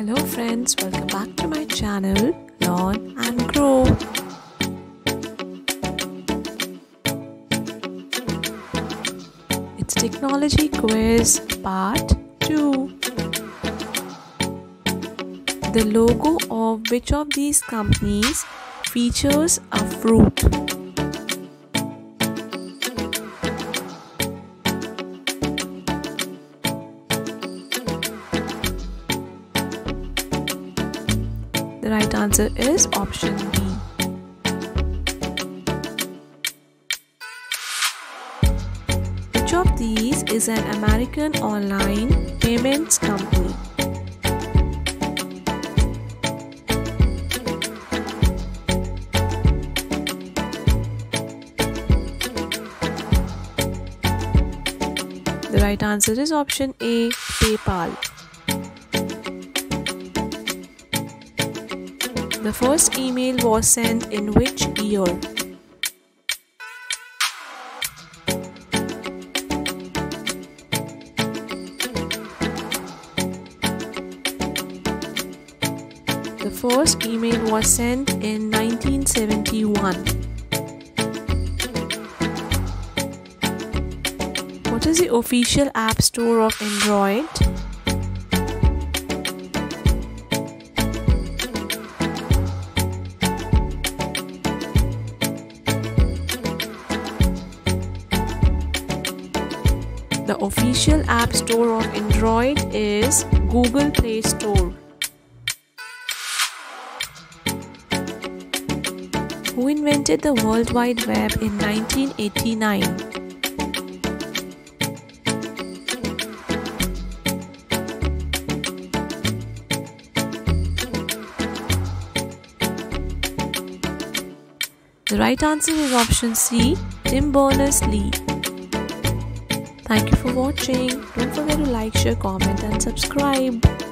Hello friends, welcome back to my channel, Learn and Grow. It's Technology Quiz Part 2. The logo of which of these companies features a fruit? The right answer is option B. Which of these is an American online payments company? The right answer is option A, PayPal. The first email was sent in which year? The first email was sent in 1971. What is the official app store of Android? The official app store of Android is Google Play Store. Who invented the World Wide Web in 1989? The right answer is option C, Tim Berners-Lee. Thank you for watching. Don't forget to like, share, comment and subscribe.